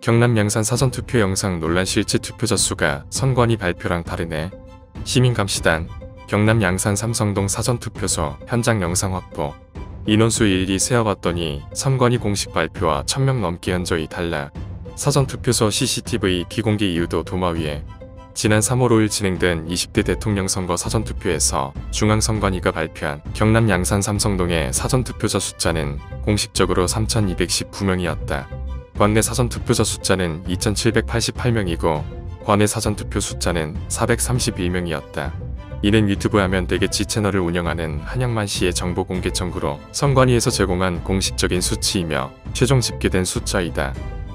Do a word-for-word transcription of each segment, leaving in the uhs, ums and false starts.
경남 양산 사전투표 영상 논란 실제 투표자 수가 선관위 발표랑 다르네. 시민감시단, 경남 양산 삼성동 사전투표소 현장 영상 확보. 인원수 일일이 세어봤더니 선관위 공식 발표와 천 명 넘게 현저히 달라. 사전투표소 씨씨티비 비공개 이유도 도마 위에. 지난 삼월 오일 진행된 이십 대 대통령 선거 사전투표에서 중앙선관위가 발표한 경남 양산 삼성동의 사전투표자 숫자는 공식적으로 삼천이백십구 명이었다. 관내 사전투표자 숫자는 이천칠백팔십팔 명이고 관외 사전투표 숫자는 사백삼십일 명이었다. 이는 유튜브 하면 되겠지 채널을 운영하는 한영만 씨의 정보 공개 청구로 선관위에서 제공한 공식적인 수치이며 최종 집계된 숫자이다.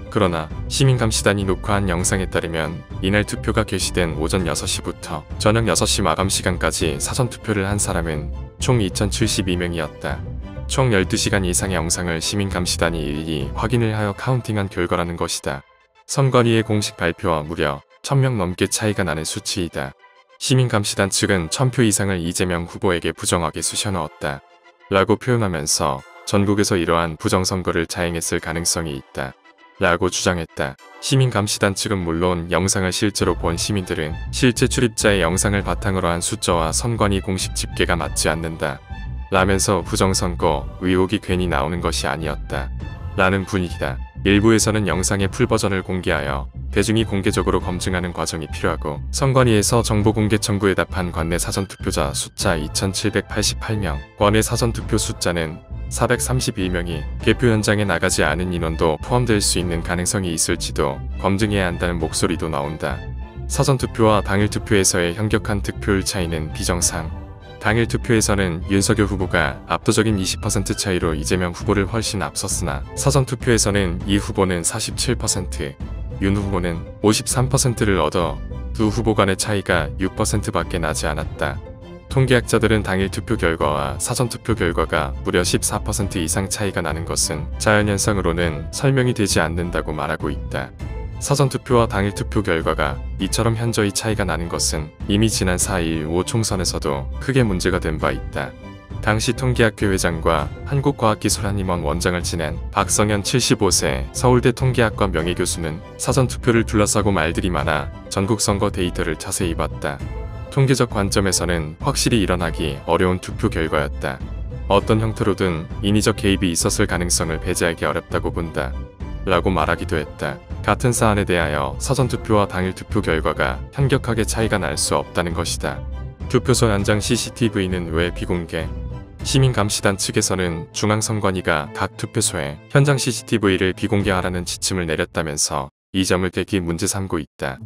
그러나 시민감시단이 녹화한 영상에 따르면 이날 투표가 개시된 오전 여섯 시부터 저녁 여섯 시 마감 시간까지 사전투표를 한 사람은 총 이천칠십이 명이었다. 총 열두 시간 이상의 영상을 시민감시단이 일일이 확인을 하여 카운팅한 결과라는 것이다. 선관위의 공식 발표와 무려 천 명 넘게 차이가 나는 수치이다. 시민감시단 측은 천 표 이상을 이재명 후보에게 부정하게 쑤셔넣었다 라고 표현하면서 전국에서 이러한 부정선거를 자행했을 가능성이 있다 라고 주장했다. 시민감시단 측은 물론 영상을 실제로 본 시민들은 실제 출입자의 영상을 바탕으로 한 숫자와 선관위 공식 집계가 맞지 않는다 라면서 부정선거 의혹이 괜히 나오는 것이 아니었다 라는 분위기다. 일부에서는 영상의 풀버전을 공개하여 대중이 공개적으로 검증하는 과정이 필요하고 선관위에서 정보공개 청구에 답한 관내 사전투표자 숫자 이천칠백팔십팔 명, 관외 사전투표 숫자는 사백삼십이 명이 개표 현장에 나가지 않은 인원도 포함될 수 있는 가능성이 있을지도 검증해야 한다는 목소리도 나온다. 사전투표와 당일투표에서의 현격한 득표율 차이는 비정상. 당일 투표에서는 윤석열 후보가 압도적인 이십 퍼센트 차이로 이재명 후보를 훨씬 앞섰으나 사전투표에서는 이 후보는 사십칠 퍼센트, 윤 후보는 오십삼 퍼센트를 얻어 두 후보 간의 차이가 육 퍼센트밖에 나지 않았다. 통계학자들은 당일 투표 결과와 사전투표 결과가 무려 십사 퍼센트 이상 차이가 나는 것은 자연현상으로는 설명이 되지 않는다고 말하고 있다. 사전투표와 당일투표 결과가 이처럼 현저히 차이가 나는 것은 이미 지난 사 점 일오 총선에서도 크게 문제가 된 바 있다. 당시 통계학회 회장과 한국과학기술한림원 원장을 지낸 박성현 칠십오 세 서울대 통계학과 명예교수는 사전투표를 둘러싸고 말들이 많아 전국 선거 데이터를 자세히 봤다. 통계적 관점에서는 확실히 일어나기 어려운 투표 결과였다. 어떤 형태로든 인위적 개입이 있었을 가능성을 배제하기 어렵다고 본다 라고 말하기도 했다. 같은 사안에 대하여 사전투표와 당일투표 결과가 현격하게 차이가 날 수 없다는 것이다. 투표소 현장 씨씨티비는 왜 비공개? 시민감시단 측에서는 중앙선관위가 각 투표소에 현장 씨씨티비를 비공개하라는 지침을 내렸다면서 이 점을 대기 문제 삼고 있다.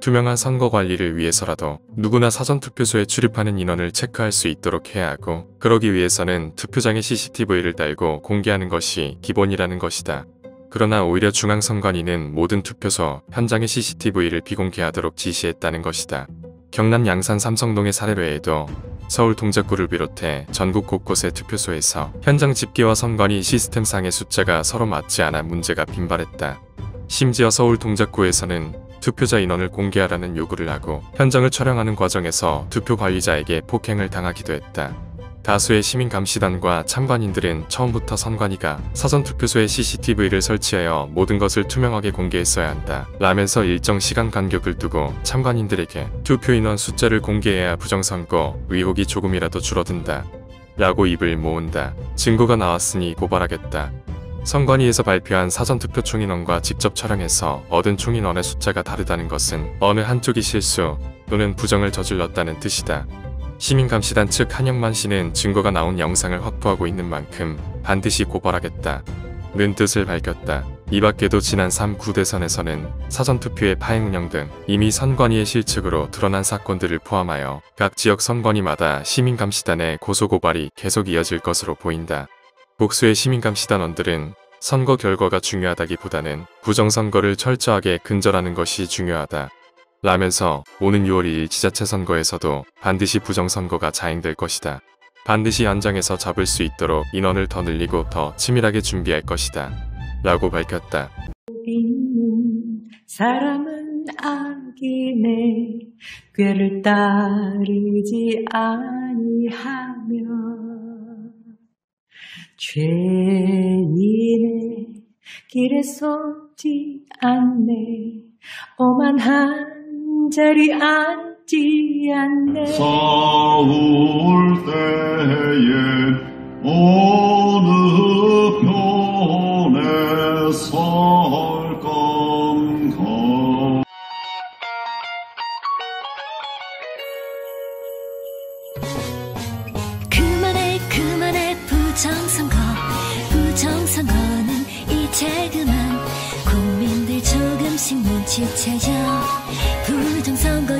투명한 선거 관리를 위해서라도 누구나 사전투표소에 출입하는 인원을 체크할 수 있도록 해야 하고 그러기 위해서는 투표장에 씨씨티비를 달고 공개하는 것이 기본이라는 것이다. 그러나 오히려 중앙선관위는 모든 투표소 현장의 씨씨티비를 비공개하도록 지시했다는 것이다. 경남 양산 삼성동의 사례 외에도 서울 동작구를 비롯해 전국 곳곳의 투표소에서 현장 집계와 선관위 시스템상의 숫자가 서로 맞지 않아 문제가 빈발했다. 심지어 서울 동작구에서는 투표자 인원을 공개하라는 요구를 하고 현장을 촬영하는 과정에서 투표 관리자에게 폭행을 당하기도 했다. 다수의 시민감시단과 참관인들은 처음부터 선관위가 사전투표소에 씨씨티비를 설치하여 모든 것을 투명하게 공개했어야 한다 라면서 일정 시간 간격을 두고 참관인들에게 투표인원 숫자를 공개해야 부정선거 의혹이 조금이라도 줄어든다 라고 입을 모은다. 증거가 나왔으니 고발하겠다. 선관위에서 발표한 사전투표 총인원과 직접 촬영해서 얻은 총인원의 숫자가 다르다는 것은 어느 한쪽이 실수 또는 부정을 저질렀다는 뜻이다. 시민감시단 측 한영만 씨는 증거가 나온 영상을 확보하고 있는 만큼 반드시 고발하겠다 는 뜻을 밝혔다. 이 밖에도 지난 삼 구 대선에서는 사전투표의 파행 운영 등 이미 선관위의 실측으로 드러난 사건들을 포함하여 각 지역 선관위마다 시민감시단의 고소고발이 계속 이어질 것으로 보인다. 복수의 시민감시단원들은 선거 결과가 중요하다기보다는 부정선거를 철저하게 근절하는 것이 중요하다 라면서 오는 유월 이일 지자체 선거에서도 반드시 부정선거가 자행될 것이다. 반드시 현장에서 잡을 수 있도록 인원을 더 늘리고 더 치밀하게 준비할 것이다 라고 밝혔다. 사람은 악인의 꾀를 따르지 아니하며 죄인의 길에서 걷지 않네. 오만 한 자리 앉지 않네. 서울대에 어느 편에 설 건가? 그만해 그만해 부정선거. 부정선거는 이제 그만. 국민들 조금씩 눈치채요. 부정선거